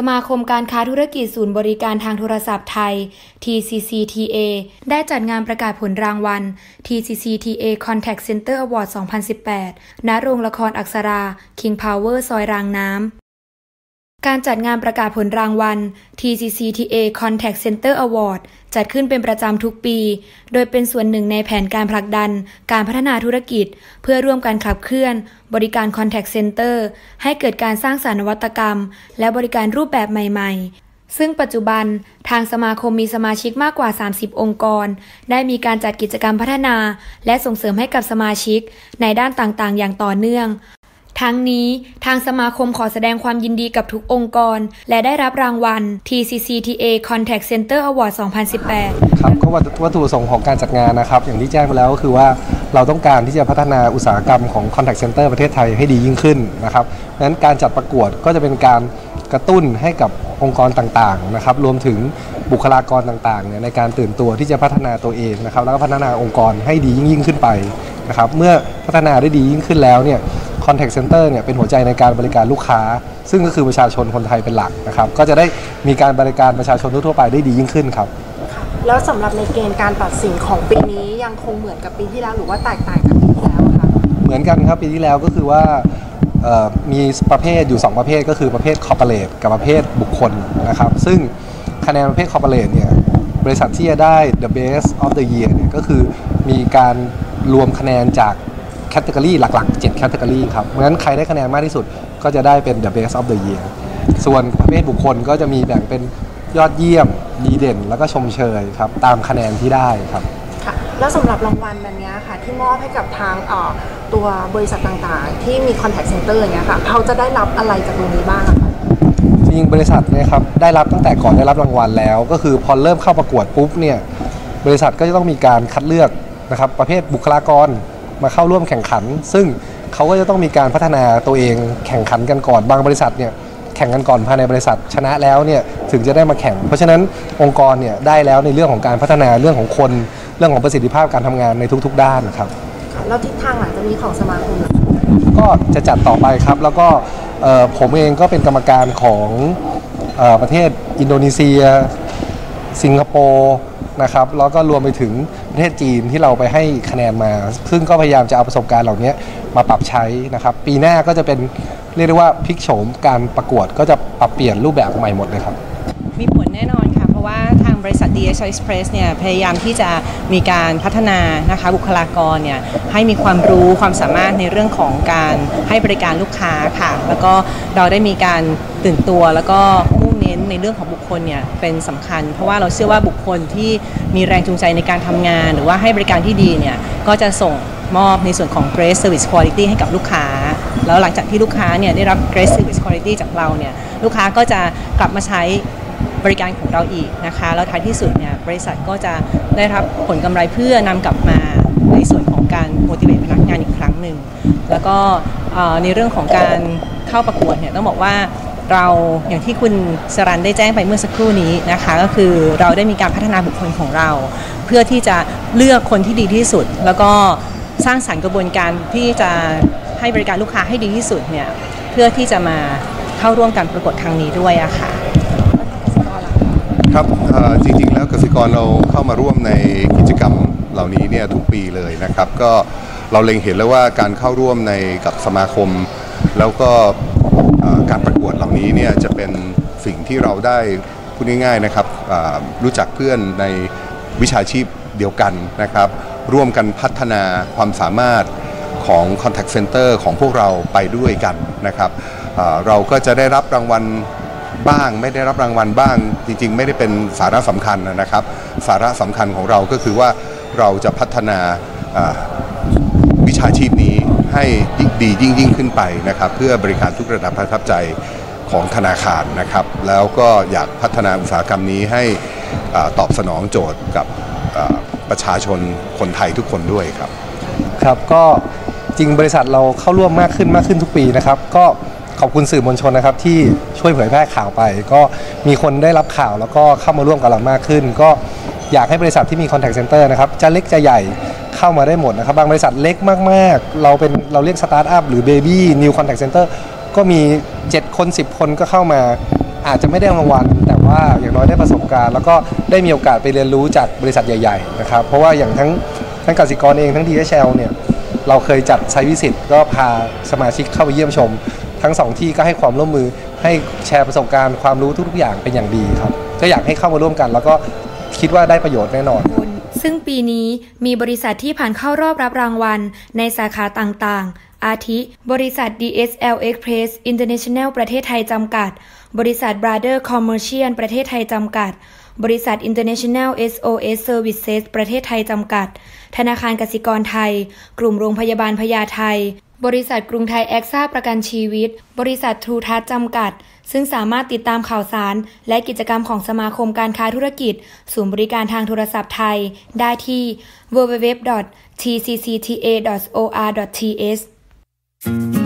สมาคมการค้าธุรกิจศูนย์บริการทางโทรศัพท์ไทย TCCTA ได้จัดงานประกาศผลรางวัล TCCTA Contact Center Award 2018 ณ โรงละครอักษรา King Power ซอยรางน้ำการจัดงานประกาศผลรางวัล TCCTA Contact Center Award จัดขึ้นเป็นประจำทุกปีโดยเป็นส่วนหนึ่งในแผนการผลักดันการพัฒนาธุรกิจเพื่อร่วมกันขับเคลื่อนบริการ Contact Center ให้เกิดการสร้างสรรค์นวัตกรรมและบริการรูปแบบใหม่ๆซึ่งปัจจุบันทางสมาคมมีสมาชิกมากกว่า30องค์กรได้มีการจัดกิจกรรมพัฒนาและส่งเสริมให้กับสมาชิกในด้านต่างๆอย่างต่อเนื่องทั้งนี้ทางสมาคมขอแสดงความยินดีกับทุกองค์กรและได้รับรางวัล TCCTA Contact Center Award 2018 ครับก็วัตถุประสงค์ของการจัดงานนะครับอย่างที่แจ้งไปแล้วก็คือว่าเราต้องการที่จะพัฒนาอุตสาหกรรมของ Contact Center ประเทศไทยให้ดียิ่งขึ้นนะครับดังนั้นการจัดประกวดก็จะเป็นการกระตุ้นให้กับองค์กรต่างๆนะครับรวมถึงบุคลากรต่างๆในการตื่นตัวที่จะพัฒนาตัวเองนะครับแล้วก็พัฒนาองค์กรให้ดียิ่งขึ้นไปนะครับเมื่อพัฒนาได้ดียิ่งขึ้นแล้วเนี่ยContact Center เนี่ยเป็นหัวใจในการบริการลูกค้าซึ่งก็คือประชาชนคนไทยเป็นหลักนะครับก็จะได้มีการบริการประชาชนทั่วไปได้ดียิ่งขึ้นครับแล้วสำหรับในเกณฑ์การตัดสินของปีนี้ยังคงเหมือนกับปีที่แล้วหรือว่าแตกต่างจากปีที่แล้วคะเหมือนกันครับปีที่แล้วก็คือว่ามีประเภทอยู่2ประเภทก็คือประเภท Corporate กับประเภทบุคคลนะครับซึ่งคะแนนประเภท Corporate เนี่ยบริษัทที่จะได้ The Best of the Year เนี่ยก็คือมีการรวมคะแนนจากcategory หลักๆ7 category ครับเพราะฉะนั้นใครได้คะแนนมากที่สุดก็จะได้เป็น The Best of the Year ส่วนประเภทบุคคลก็จะมีแบ่งเป็นยอดเยี่ยมดีเด่นแล้วก็ชมเชยครับตามคะแนนที่ได้ครับค่ะแล้วสำหรับรางวัลแบบนี้ค่ะที่มอบให้กับทางตัวบริษัทต่างๆที่มี Contact Center อย่างเงี้ยค่ะเขาจะได้รับอะไรจากตรงนี้บ้างคะจริงบริษัทเนี่ยครับได้รับตั้งแต่ก่อนได้รับรางวัลแล้วก็คือพอเริ่มเข้าประกวดปุ๊บเนี่ยบริษัทก็จะต้องมีการคัดเลือกนะครับประเภทบุคลากรมาเข้าร่วมแข่งขันซึ่งเขาก็จะต้องมีการพัฒนาตัวเองแข่งขันกันก่อนบางบริษัทเนี่ยแข่งกันก่อนภายในบริษัทชนะแล้วเนี่ยถึงจะได้มาแข่งเพราะฉะนั้นองค์กรเนี่ยได้แล้วในเรื่องของการพัฒนาเรื่องของคนเรื่องของประสิทธิภาพการทำงานในทุกๆด้านครับแล้วทิศทางหลังจากนี้ของสมาคมก็จะจัดต่อไปครับแล้วก็ผมเองก็เป็นกรรมการของประเทศอินโดนีเซียสิงคโปร์นะครับแล้วก็รวมไปถึงประเทศจีนที่เราไปให้คะแนนมาซึ่งก็พยายามจะเอาประสบการณ์เหล่านี้มาปรับใช้นะครับปีหน้าก็จะเป็นเรียกได้ว่าพลิกโฉมการประกวดก็จะปรับเปลี่ยนรูปแบบใหม่หมดเลยครับมีผลแน่นอนค่ะเพราะว่าทางบริษัท DHL Express เนี่ยพยายามที่จะมีการพัฒนานะคะบุคลากรเนี่ยให้มีความรู้ความสามารถในเรื่องของการให้บริการลูกค้าค่ะแล้วก็เราได้มีการตื่นตัวแล้วก็ในเรื่องของบุคคลเนี่ยเป็นสำคัญเพราะว่าเราเชื่อว่าบุคคลที่มีแรงจูงใจในการทำงานหรือว่าให้บริการที่ดีเนี่ยก็จะส่งมอบในส่วนของ Great Service Quality ให้กับลูกค้าแล้วหลังจากที่ลูกค้าเนี่ยได้รับ Great Service Quality จากเราเนี่ยลูกค้าก็จะกลับมาใช้บริการของเราอีกนะคะแล้วท้ายที่สุดเนี่ยบริษัทก็จะได้รับผลกำไรเพื่อนำกลับมาในส่วนของการ motivate พนักงานอีกครั้งหนึ่งแล้วก็ในเรื่องของการเข้าประกวดเนี่ยต้องบอกว่าเราอย่างที่คุณสรันได้แจ้งไปเมื่อสักครู่นี้นะคะก็คือเราได้มีการพัฒนาบุคคลของเราเพื่อที่จะเลือกคนที่ดีที่สุดแล้วก็สร้างสรรค์กระบวนการที่จะให้บริการลูกค้าให้ดีที่สุดเนี่ยเพื่อที่จะมาเข้าร่วมการประกวดครั้งนี้ด้วยอะค่ะครับจริงๆแล้วเกษตรกรเราเข้ามาร่วมในกิจกรรมเหล่านี้เนี่ยทุกปีเลยนะครับก็เราเล็งเห็นแล้วว่าการเข้าร่วมในกับสมาคมแล้วก็การประกวดเหล่านี้เนี่ยจะเป็นสิ่งที่เราได้พูดง่ายๆนะครับรู้จักเพื่อนในวิชาชีพเดียวกันนะครับร่วมกันพัฒนาความสามารถของ Contact Center ของพวกเราไปด้วยกันนะครับเราก็จะได้รับรางวัลบ้างไม่ได้รับรางวัลบ้างจริงๆไม่ได้เป็นสาระสำคัญนะครับสาระสำคัญของเราก็คือว่าเราจะพัฒนาวิชาชีพนี้ให้ดียิ่งขึ้นไปนะครับเพื่อบริการทุกระดับประทับใจของธนาคารนะครับแล้วก็อยากพัฒนาอุตสาหกรรมนี้ให้ตอบสนองโจทย์กับประชาชนคนไทยทุกคนด้วยครับครับก็จริงบริษัทเราเข้าร่วมมากขึ้นทุกปีนะครับก็ขอบคุณสื่อมวลชนนะครับที่ช่วยเผยแพร่ข่าวไปก็มีคนได้รับข่าวแล้วก็เข้ามาร่วมกับเรามากขึ้นก็อยากให้บริษัทที่มี Contact Center นะครับจะเล็กจะใหญ่เข้ามาได้หมดนะครับบางบริษัทเล็กมากๆเราเรียกสตาร์ทอัพหรือเบบี้นิวคอนแทคเซ็นเตอร์ก็มี7 คน 10 คนก็เข้ามา อาจจะไม่ได้รางวัลแต่ว่าอย่างน้อยได้ประสบการณ์แล้วก็ได้มีโอกาสไปเรียนรู้จากบริษัทใหญ่ๆนะครับเพราะว่าอย่างทั้งกสิกรเองทั้ง DHL เนี่ยเราเคยจัดไซต์วิสิตก็พาสมาชิกเข้าไปเยี่ยมชมทั้ง2ที่ก็ให้ความร่วมมือให้แชร์ประสบการณ์ความรู้ทุกๆอย่างเป็นอย่างดีครับก็อยากให้เข้ามาร่วมกันแล้วก็คิดว่าได้ประโยชน์แน่นอนซึ่งปีนี้มีบริษัทที่ผ่านเข้ารอบรับรางวัลในสาขาต่างๆอาทิบริษัท DHL Express International ประเทศไทยจำกัดบริษัท Brother Commercial ประเทศไทยจำกัดบริษัท International SOS Services ประเทศไทยจำกัดธนาคารกสิกรไทยกลุ่มโรงพยาบาลพญาไทบริษัทกรุงไทยแอ็กซ่าประกันชีวิตบริษัททรูทัศน์จำกัดซึ่งสามารถติดตามข่าวสารและกิจกรรมของสมาคมการค้าธุรกิจศูนย์บริการทางโทรศัพท์ไทยได้ที่ www.tccta.or.th